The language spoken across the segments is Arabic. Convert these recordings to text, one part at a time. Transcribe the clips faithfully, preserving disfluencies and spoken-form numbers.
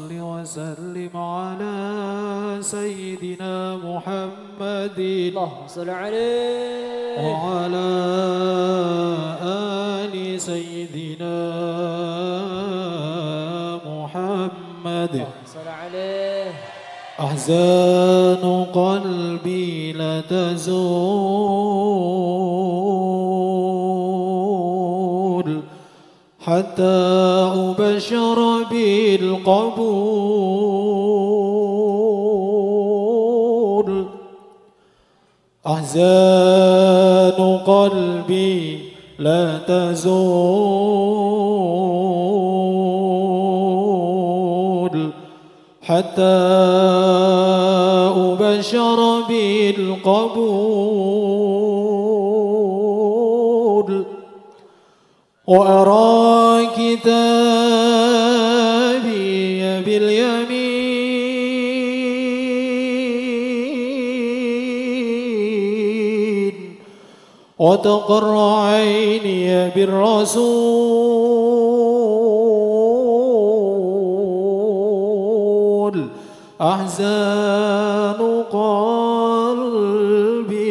صل وسلم على سيدنا محمد اللهم صل عليه وعلى آل سيدنا محمد اللهم صل عليه. أحزان قلبي لا تزول حتى أبشر بالقبول. أحزان قلبي لا تزول حتى أبشر بالقبول. وأرى كتابي باليمين وتقر عيني بالرسول. أحزان قلبي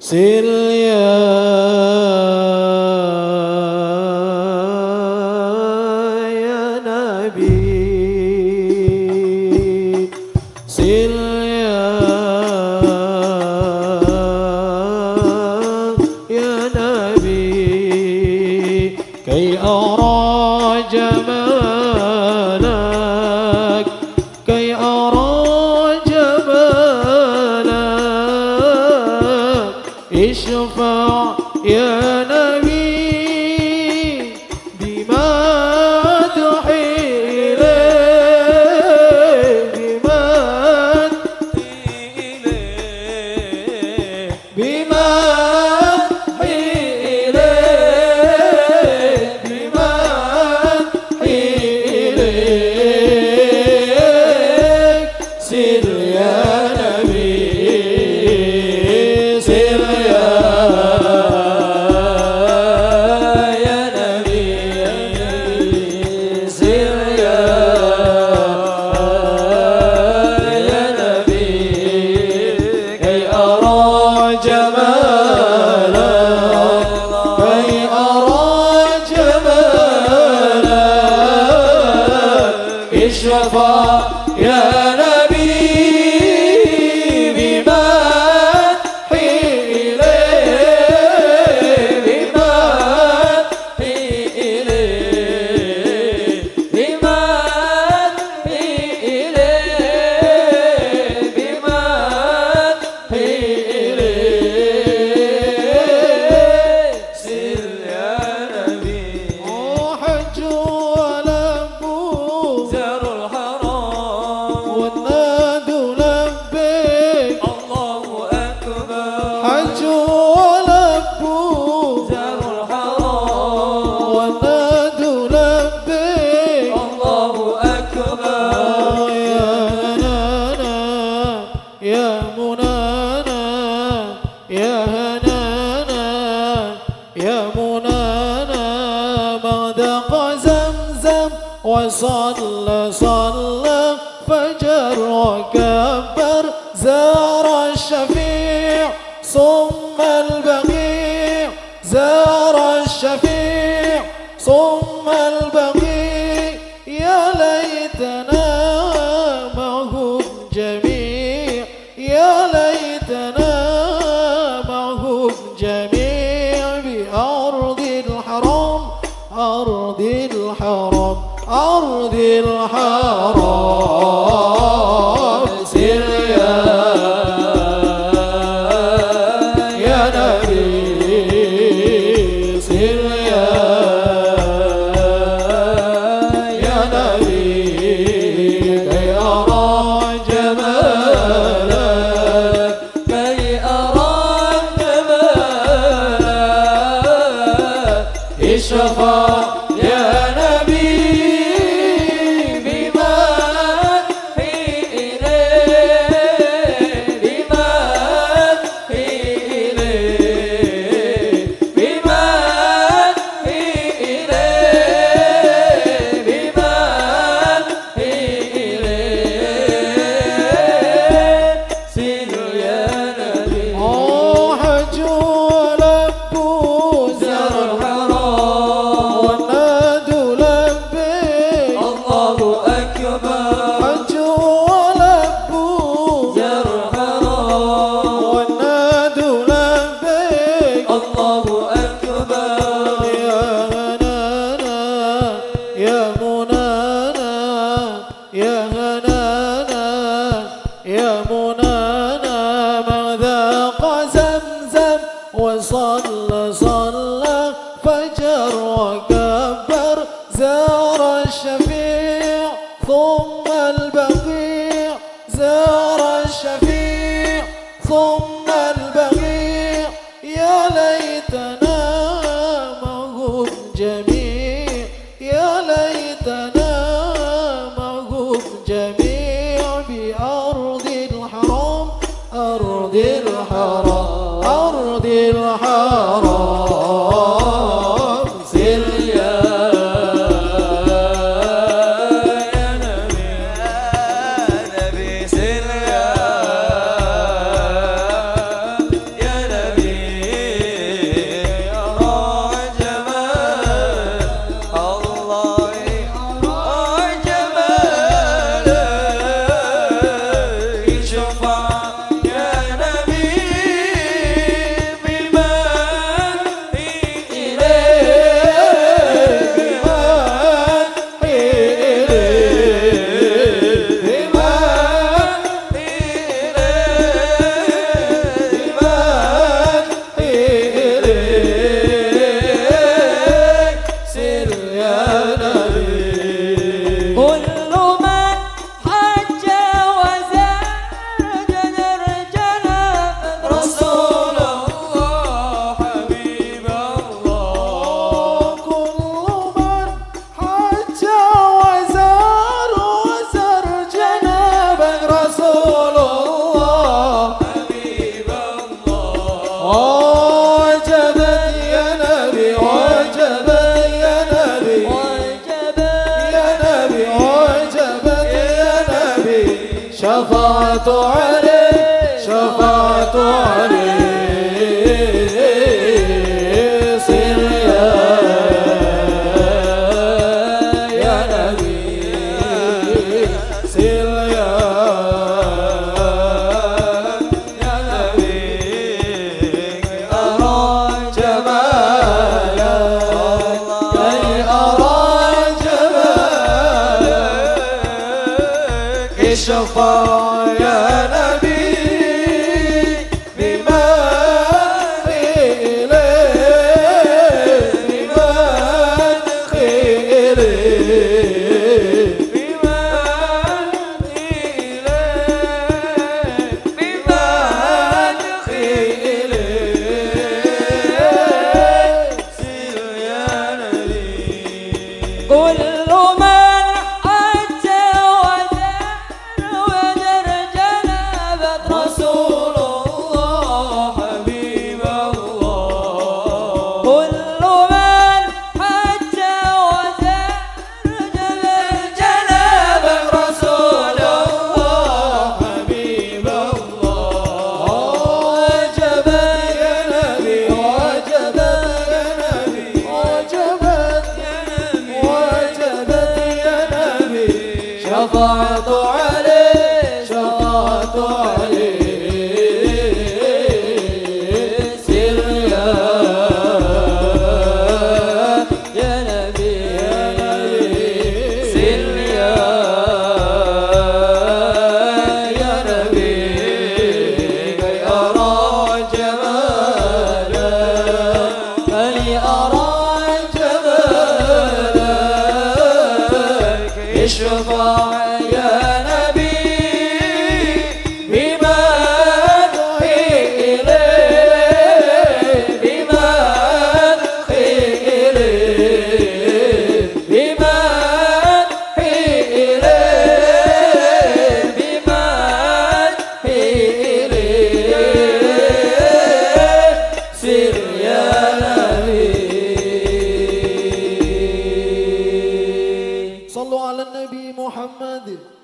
سر يا يا نبي سر يا يا نبي كي أرى جمالك كي أرى اشفع يا نبي بما تحيي إليه بما تحيي إليه بما تحيي إليه بما تحيي إليك. سر يا نبي سر اشفع يا نبي بما تحيي إليه بما تحيي إليه بما تحيي إليه بما تحيي إليه. سر يا نبي وصلى صلى فجر وكبر زار الشفيع ثم البقيع زار الشفيع ثم البقيع. يا ليتنا معهم جميع يا ليتنا معهم جميع بأرض الحرام أرض الحرام أرض الحرام. سر يا يا نبي سر يا يا نبي كي أرى جمالك كي أرى جمالك اشفع يا نبي Hey! وكبر زار الشفيع ثم البقيع زار الشفيع ثم البقيع يا ليتنا معهم جميع يا ليتنا معهم جميع بأرض الحرام أرض الحرام أرض الحرام شفاعة عليه شفاعة عليه صل يا نبي صل يا يا نبي أرى جمالا من أرى جمالك شفاعة شفاعة عليه شفاعة عليه سر يا يا نبي سر يا يا نبي كي أرى جمالك كي أرى جمالك اشفع محمد